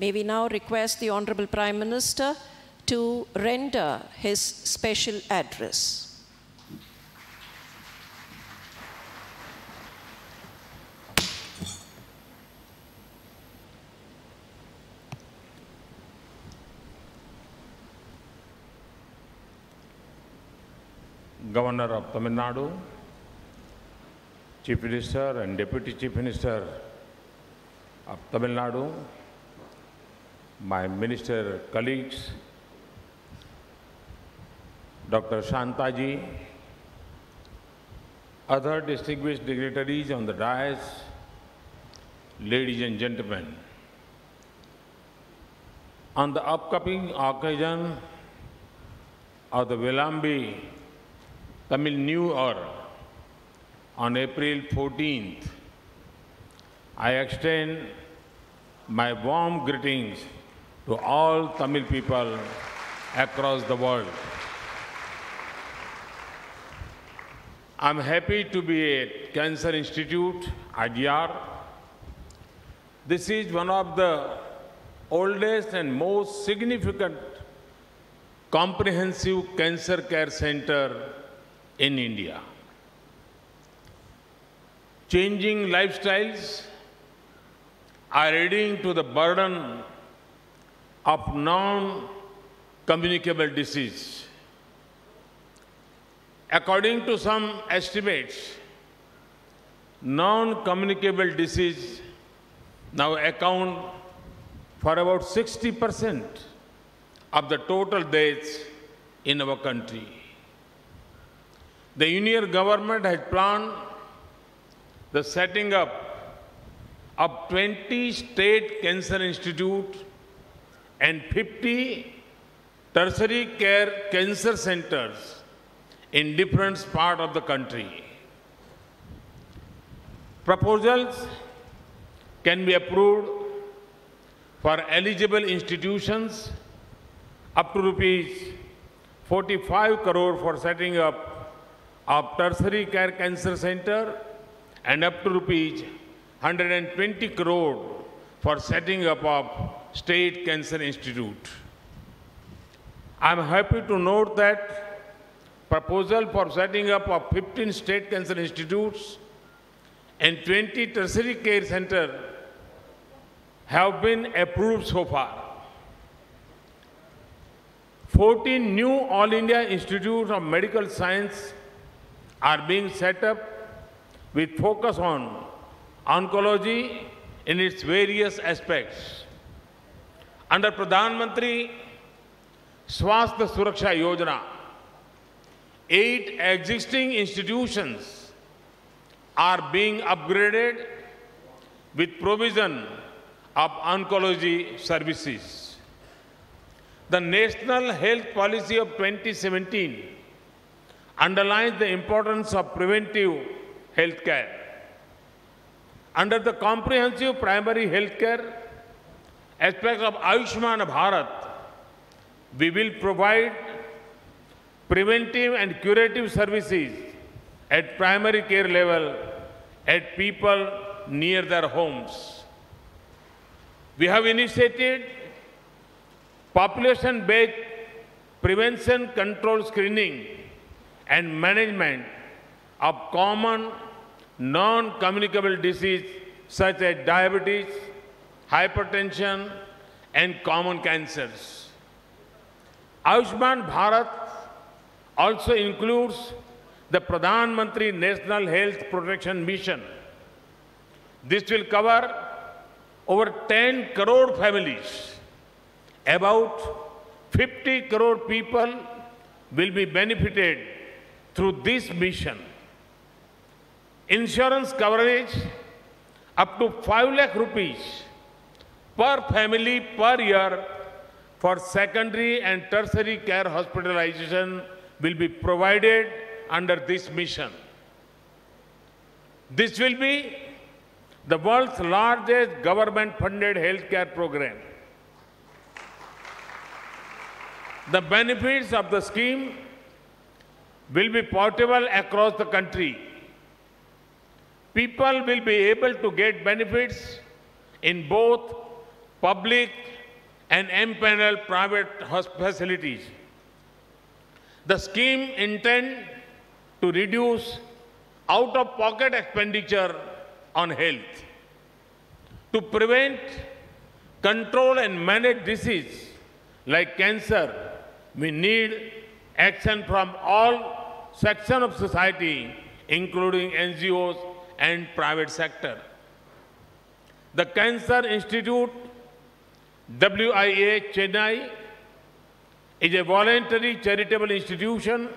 May we now request the Honorable Prime Minister to render his special address. Governor of Tamil Nadu, Chief Minister and Deputy Chief Minister of Tamil Nadu, my minister colleagues, Dr. Shanta ji, other distinguished dignitaries on the dais, ladies and gentlemen. On the upcoming occasion of the Velambi Tamil New Year on April 14th, I extend my warm greetings to all Tamil people across the world. I'm happy to be at Cancer Institute at Adyar. This is one of the oldest and most significant comprehensive cancer care center in India. Changing lifestyles are adding to the burden of non-communicable disease. According to some estimates, non-communicable disease now account for about 60% of the total deaths in our country. The union government has planned the setting up of 20 state cancer institutes and 50 tertiary care cancer centers in different parts of the country. Proposals can be approved for eligible institutions up to rupees 45 crore for setting up of tertiary care cancer center and up to rupees 120 crore for setting up of state cancer institute. I am happy to note that proposal for setting up of 15 state cancer institutes and 20 tertiary care center have been approved so far. 14 new All India Institutes of Medical Science are being set up with focus on oncology in its various aspects. Under Pradhan Mantri Swasthya Suraksha Yojana, 8 existing institutions are being upgraded with provision of oncology services. The National Health Policy of 2017 underlines the importance of preventive health care. Under the comprehensive primary health care aspect of Ayushman Bharat, we will provide preventive and curative services at primary care level at people near their homes. We have initiated population-based prevention, control, screening, and management of common non-communicable diseases such as diabetes, hypertension, and common cancers. Ayushman Bharat also includes the Pradhan Mantri National Health Protection Mission. This will cover over 10 crore families. About 50 crore people will be benefited through this mission. Insurance coverage up to 5 lakh rupees per family per year for secondary and tertiary care hospitalization will be provided under this mission. This will be the world's largest government-funded healthcare program. The benefits of the scheme will be portable across the country. People will be able to get benefits in both public and M-Panel private facilities. The scheme intends to reduce out-of-pocket expenditure on health, to prevent, control and manage disease like cancer. We need action from all sections of society, including NGOs and private sector. The Cancer Institute WIA Chennai is a voluntary charitable institution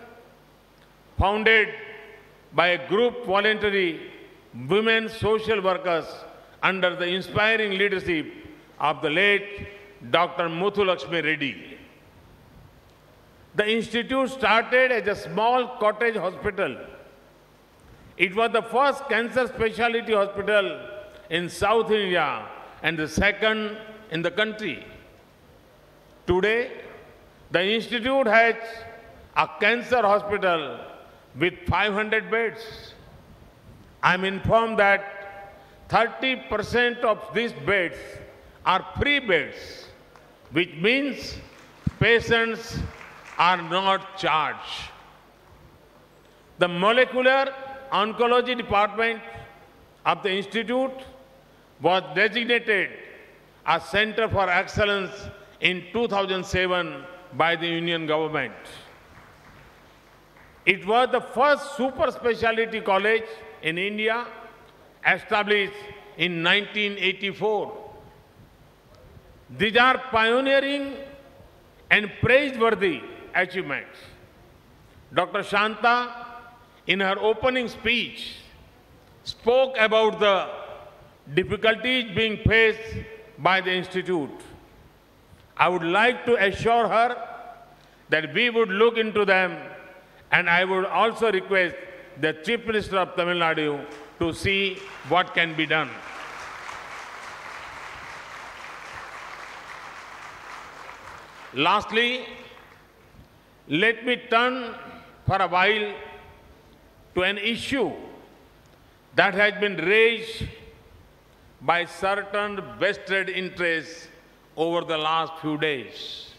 founded by a group voluntary women social workers under the inspiring leadership of the late Dr. Muthulakshmi Reddy. The institute started as a small cottage hospital. It was the first cancer specialty hospital in South India and the second in the country. Today, the institute has a cancer hospital with 500 beds. I am informed that 30% of these beds are free beds, which means patients are not charged. The molecular oncology department of the institute was designated a center for excellence in 2007 by the Union government. It was the first super specialty college in India, established in 1984. These are pioneering and praiseworthy achievements. Dr. Shanta, in her opening speech, spoke about the difficulties being faced by the institute. I would like to assure her that we would look into them, and I would also request the Chief Minister of Tamil Nadu to see what can be done. Lastly, let me turn for a while to an issue that has been raised by certain vested interests over the last few days.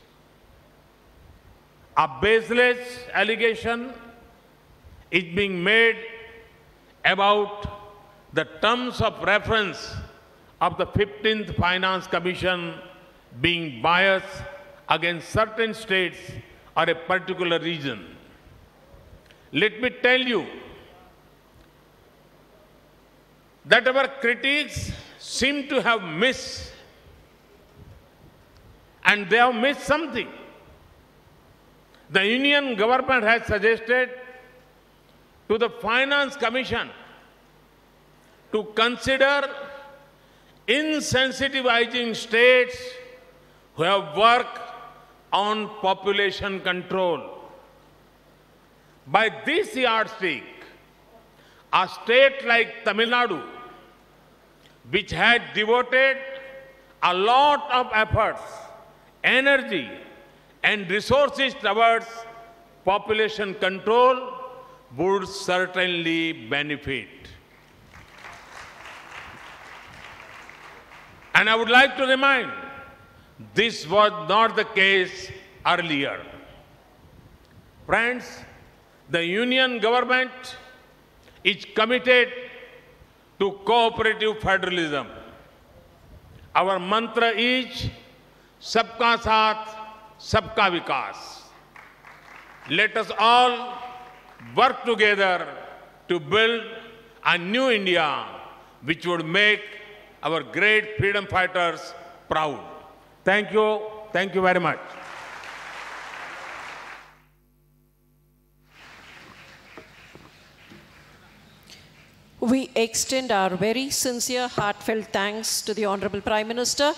A baseless allegation is being made about the terms of reference of the 15th Finance Commission being biased against certain states or a particular region. Let me tell you that our critics seem to have missed, and they have missed something. The Union government has suggested to the Finance Commission to consider insensitivizing states who have worked on population control. By this yardstick, a state like Tamil Nadu, which had devoted a lot of efforts, energy, and resources towards population control, would certainly benefit. And I would like to remind, this was not the case earlier. Friends, the Union government is committed to cooperative federalism. Our mantra is Sabka Saath, Sabka Vikas. Let us all work together to build a new India which would make our great freedom fighters proud. Thank you. Thank you very much. We extend our very sincere, heartfelt thanks to the Honorable Prime Minister.